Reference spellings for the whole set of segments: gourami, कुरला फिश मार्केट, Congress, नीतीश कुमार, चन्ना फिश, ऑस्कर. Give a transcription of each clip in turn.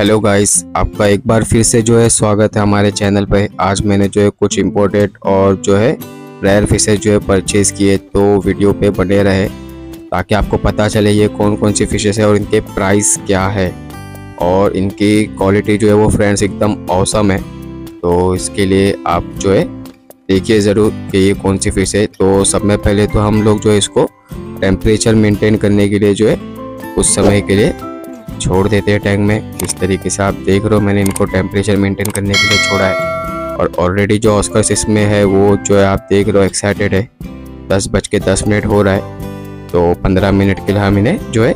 Hello guys, आपका एक बार फिर से जो है स्वागत है हमारे चैनल पे। आज मैंने जो है कुछ इम्पोर्टेड और जो है रेयर फिशेज जो है परचेज़ किए, तो वीडियो पे बने रहे ताकि आपको पता चले ये कौन कौन सी फिशेज है और इनके प्राइस क्या है और इनकी क्वालिटी जो है वो फ्रेंड्स एकदम औसम है। तो इसके लिए आप जो है देखिए ज़रूर कि ये कौन सी फिश है। तो सब में पहले तो हम लोग जो है इसको टेम्परेचर मेंटेन करने के लिए जो है कुछ समय के लिए छोड़ देते हैं टैंक में। इस तरीके से आप देख रहे हो, मैंने इनको टेम्परेचर मेंटेन करने के लिए छोड़ा है और ऑलरेडी जो ऑस्कर्स इसमें है वो जो है आप देख रहे हो एक्साइटेड है। 10:10 हो रहा है, तो 15 मिनट के लिए हम इन्हें जो है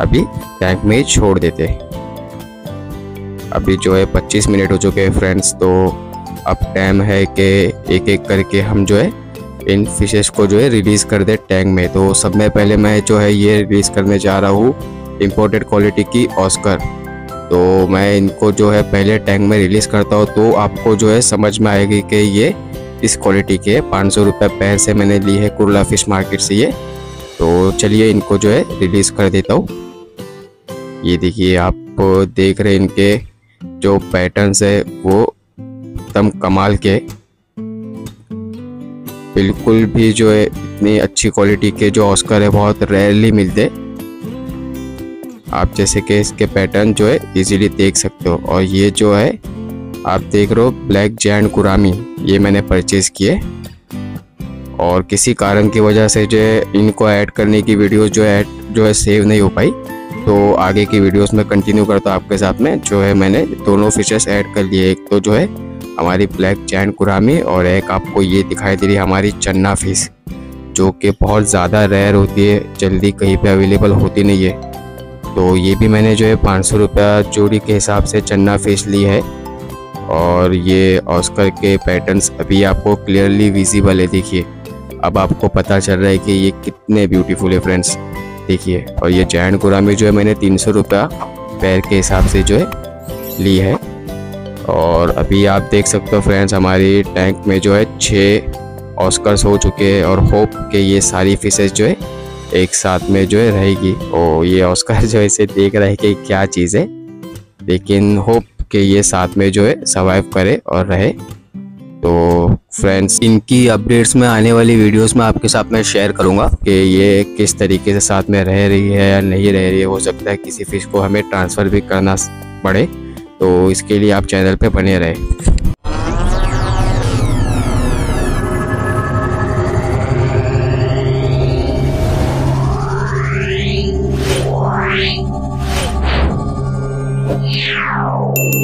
अभी टैंक में ही छोड़ देते हैं। अभी जो है 25 मिनट हो चुके हैं फ्रेंड्स, तो अब टाइम है कि एक एक करके हम जो है इन फिशेस को जो है रिलीज़ कर दे टैंक में। तो सब में पहले मैं जो है ये रिलीज़ करने जा रहा हूँ इम्पोर्टेड क्वालिटी की ऑस्कर। तो मैं इनको जो है पहले टैंक में रिलीज़ करता हूँ, तो आपको जो है समझ में आएगी कि ये इस क्वालिटी के 500 रुपये पैर से मैंने ली है कुरला फिश मार्केट से ये। तो चलिए इनको जो है रिलीज़ कर देता हूँ। ये देखिए, आप देख रहे हैं इनके जो पैटर्न्स है वो एकदम कमाल के, बिल्कुल भी जो है इतनी अच्छी क्वालिटी के जो ऑस्कर है बहुत रेयरली मिलते। आप जैसे कि इसके पैटर्न जो है इजीली देख सकते हो। और ये जो है आप देख रहे हो ब्लैक जायंट गुरामी, ये मैंने परचेज़ किए और किसी कारण की वजह से जो है इनको ऐड करने की वीडियोस जो है सेव नहीं हो पाई। तो आगे की वीडियोस में कंटिन्यू करता हूँ आपके साथ में। जो है मैंने दोनों फिशेस ऐड कर लिए, एक तो जो है हमारी ब्लैक जायंट गुरामी और एक आपको ये दिखाई दे रही हमारी चन्ना फिश, जो कि बहुत ज़्यादा रेयर होती है, जल्दी कहीं पर अवेलेबल होती नहीं है। तो ये भी मैंने जो है 500 रुपया जोड़ी के हिसाब से चन्ना फिश ली है। और ये ऑस्कर के पैटर्न्स अभी आपको क्लियरली विजिबल है। देखिए अब आपको पता चल रहा है कि ये कितने ब्यूटीफुल है फ्रेंड्स, देखिए। और ये जायंट गुरामी जो है मैंने 300 रुपया पैर के हिसाब से जो है ली है। और अभी आप देख सकते हो फ्रेंड्स, हमारी टैंक में जो है 6 ऑस्कर्स हो चुके हैं और होप के ये सारी फिशेज जो है एक साथ में जो है रहेगी। और ये ऑस्कर जो इसे देख रहा है कि क्या चीज़ है, लेकिन होप कि ये साथ में जो है सर्वाइव करे और रहे। तो फ्रेंड्स इनकी अपडेट्स में आने वाली वीडियोस में आपके साथ में शेयर करूँगा कि ये किस तरीके से साथ में रह रही है या नहीं रह रही है। हो सकता है किसी फिश को हमें ट्रांसफ़र भी करना पड़े, तो इसके लिए आप चैनल पर बने रहे। Meow.